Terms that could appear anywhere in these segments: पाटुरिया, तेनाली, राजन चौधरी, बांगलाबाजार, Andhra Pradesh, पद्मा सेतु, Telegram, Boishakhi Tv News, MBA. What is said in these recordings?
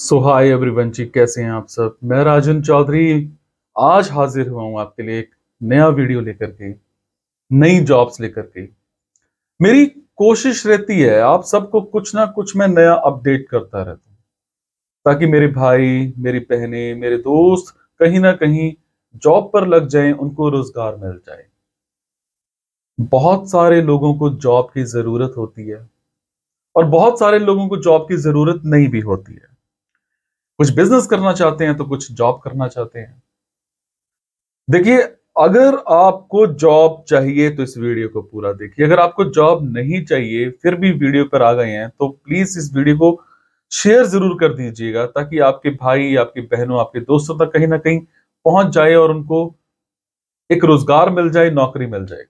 सो hi everyone जी, कैसे हैं आप सब। मैं राजन चौधरी आज हाजिर हुआ हूं आपके लिए एक नया वीडियो लेकर के, नई जॉब्स लेकर के। मेरी कोशिश रहती है आप सबको कुछ ना कुछ मैं नया अपडेट करता रहता हूं, ताकि मेरे भाई, मेरी बहनें, मेरे दोस्त कहीं ना कहीं जॉब पर लग जाएं, उनको रोजगार मिल जाए। बहुत सारे लोगों को जॉब की जरूरत होती है और बहुत सारे लोगों को जॉब की जरूरत नहीं भी होती है। कुछ बिजनेस करना चाहते हैं तो कुछ जॉब करना चाहते हैं। देखिए, अगर आपको जॉब चाहिए तो इस वीडियो को पूरा देखिए। अगर आपको जॉब नहीं चाहिए फिर भी वीडियो पर आ गए हैं तो प्लीज इस वीडियो को शेयर जरूर कर दीजिएगा, ताकि आपके भाई, आपकी बहनों, आपके दोस्तों तक कहीं ना कहीं पहुंच जाए और उनको एक रोजगार मिल जाए, नौकरी मिल जाए।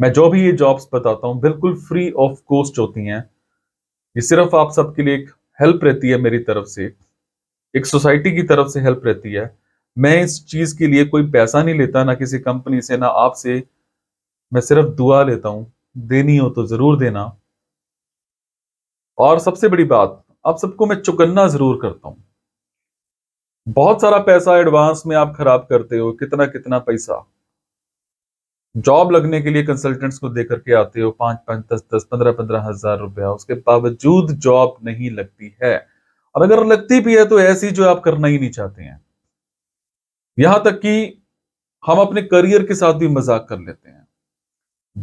मैं जो भी ये जॉब्स बताता हूं बिल्कुल फ्री ऑफ कॉस्ट होती हैं। ये सिर्फ आप सबके लिए एक हेल्प रहती है मेरी तरफ से, एक सोसाइटी की तरफ से हेल्प रहती है। मैं इस चीज के लिए कोई पैसा नहीं लेता, ना किसी कंपनी से, ना आपसे। मैं सिर्फ दुआ लेता हूं, देनी हो तो जरूर देना। और सबसे बड़ी बात, आप सबको मैं चुकन्ना जरूर करता हूं। बहुत सारा पैसा एडवांस में आप खराब करते हो, कितना कितना पैसा जॉब लगने के लिए कंसल्टेंट्स को देकर के आते हो, 5-5, 10-10, 15-15 हज़ार रुपया। उसके बावजूद जॉब नहीं लगती है, और अगर लगती भी है तो ऐसी जो आप करना ही नहीं चाहते हैं। यहां तक कि हम अपने करियर के साथ भी मजाक कर लेते हैं।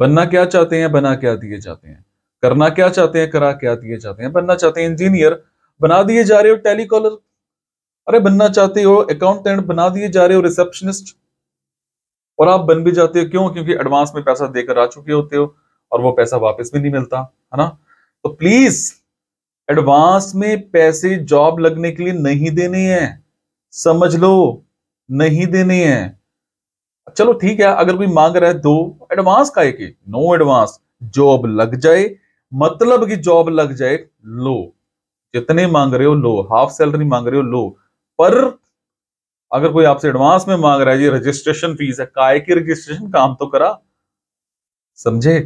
बनना क्या चाहते हैं, बना क्या दिए जाते हैं। करना क्या चाहते हैं, करा क्या दिए जाते हैं। बनना चाहते हैं इंजीनियर, बना दिए जा रहे हो टेलीकॉलर। अरे बनना चाहते हो अकाउंटेंट, बना दिए जा रहे हो रिसेप्शनिस्ट। और आप बन भी जाते हो, क्यों? क्योंकि एडवांस में पैसा देकर आ चुके होते हो और वो पैसा वापस भी नहीं मिलता, है ना। तो प्लीज एडवांस में पैसे जॉब लगने के लिए नहीं देने हैं, समझ लो, नहीं देने हैं। चलो ठीक है, अगर कोई मांग रहा है दो, एडवांस काहे के, नो एडवांस। जॉब लग जाए, मतलब कि जॉब लग जाए, लो जितने मांग रहे हो लो, हाफ सैलरी मांग रहे हो लो। पर अगर कोई आपसे एडवांस में मांग रहा है, ये रजिस्ट्रेशन फीस है, काय की रजिस्ट्रेशन, काम तो करा, समझे।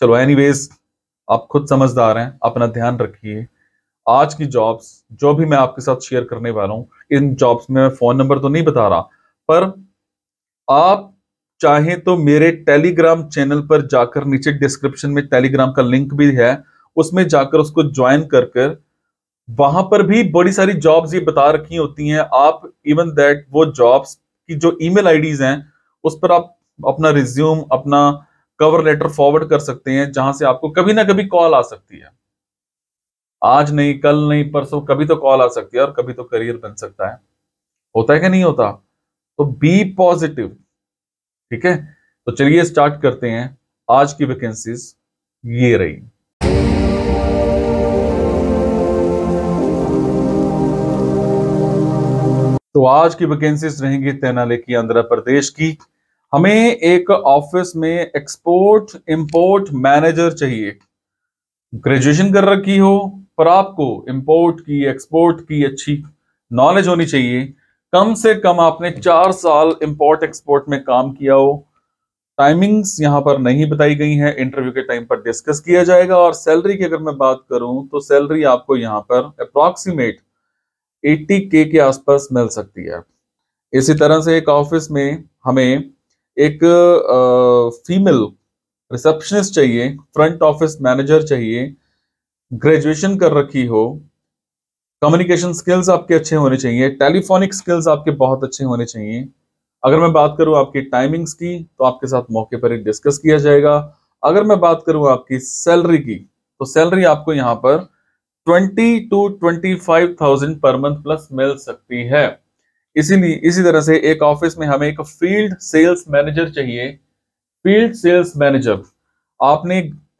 चलो एनीवेज, आप खुद समझदार हैं, अपना ध्यान रखिए। आज की जॉब्स जो भी मैं आपके साथ शेयर करने वाला हूं, इन जॉब्स में मैं फोन नंबर तो नहीं बता रहा, पर आप चाहें तो मेरे टेलीग्राम चैनल पर जाकर, नीचे डिस्क्रिप्शन में टेलीग्राम का लिंक भी है, उसमें जाकर उसको ज्वाइन कर कर, वहां पर भी बड़ी सारी जॉब्स ये बता रखी होती हैं। आप इवन दैट वो जॉब्स की जो ईमेल आईडीज हैं उस पर आप अपना रिज्यूम, अपना कवर लेटर फॉरवर्ड कर सकते हैं, जहां से आपको कभी ना कभी कॉल आ सकती है। आज नहीं, कल नहीं, परसों, कभी तो कॉल आ सकती है और कभी तो करियर बन सकता है। होता है कि नहीं होता? तो बी पॉजिटिव, ठीक है। तो चलिए स्टार्ट करते हैं। आज की वैकेंसीज ये रही। तो आज की वैकेंसीज रहेंगी तेनाली की, आंध्र प्रदेश की। हमें एक ऑफिस में एक्सपोर्ट इंपोर्ट मैनेजर चाहिए। ग्रेजुएशन कर रखी हो, पर आपको इंपोर्ट की, एक्सपोर्ट की अच्छी नॉलेज होनी चाहिए। कम से कम आपने 4 साल इंपोर्ट एक्सपोर्ट में काम किया हो। टाइमिंग्स यहाँ पर नहीं बताई गई हैं, इंटरव्यू के टाइम पर डिस्कस किया जाएगा। और सैलरी की अगर मैं बात करूँ तो सैलरी आपको यहाँ पर अप्रॉक्सीमेट 80K के आसपास मिल सकती है। इसी तरह से एक ऑफिस में हमें एक फीमेल रिसेप्शनिस्ट चाहिए, फ्रंट ऑफिस मैनेजर चाहिए। ग्रेजुएशन कर रखी हो, कम्युनिकेशन स्किल्स आपके अच्छे होने चाहिए, टेलीफोनिक स्किल्स आपके बहुत अच्छे होने चाहिए। अगर मैं बात करूं आपकी टाइमिंग्स की तो आपके साथ मौके पर ही डिस्कस किया जाएगा। अगर मैं बात करूं आपकी सैलरी की तो सैलरी आपको यहाँ पर 20,000 to 25,000 पर मंथ प्लस मिल सकती है। इसीलिए इसी तरह से एक ऑफिस में हमें एक फील्ड सेल्स मैनेजर चाहिए। फील्ड सेल्स मैनेजर, आपने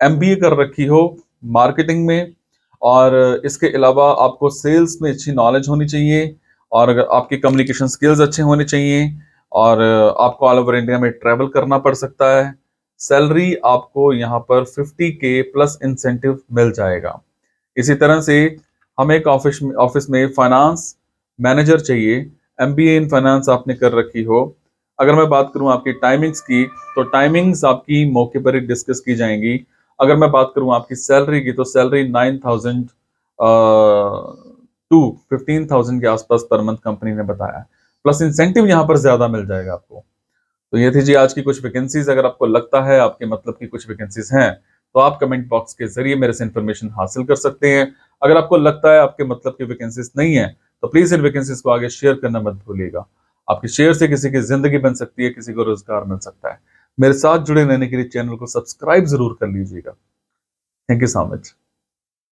MBA कर रखी हो मार्केटिंग में, और इसके अलावा आपको सेल्स में अच्छी नॉलेज होनी चाहिए, और अगर आपके कम्युनिकेशन स्किल्स अच्छे होने चाहिए, और आपको ऑल ओवर इंडिया में ट्रैवल करना पड़ सकता है। सैलरी आपको यहाँ पर 50K प्लस इंसेंटिव मिल जाएगा। इसी तरह से हमें एक ऑफिस में फाइनेंस मैनेजर चाहिए। MBA इन फाइनेंस आपने कर रखी हो। अगर मैं बात करूं आपकी टाइमिंग्स की तो टाइमिंग्स आपकी मौके पर ही डिस्कस की जाएंगी। अगर मैं बात करूं आपकी सैलरी की तो सैलरी 9,000 टू 15,000 के आसपास पर मंथ कंपनी ने बताया, प्लस इंसेंटिव यहाँ पर ज्यादा मिल जाएगा आपको। तो ये थी जी आज की कुछ वैकेंसीज। अगर आपको लगता है आपके मतलब की कुछ वैकेंसीज हैं तो आप कमेंट बॉक्स के जरिए मेरे से इन्फॉर्मेशन हासिल कर सकते हैं। अगर आपको लगता है आपके मतलब की वैकेंसीज नहीं है तो प्लीज इन वैकेंसीज को आगे शेयर करना मत भूलिएगा। आपके शेयर से किसी की जिंदगी बन सकती है, किसी को रोजगार मिल सकता है। मेरे साथ जुड़े रहने के लिए चैनल को सब्सक्राइब जरूर कर लीजिएगा। Thank you so much.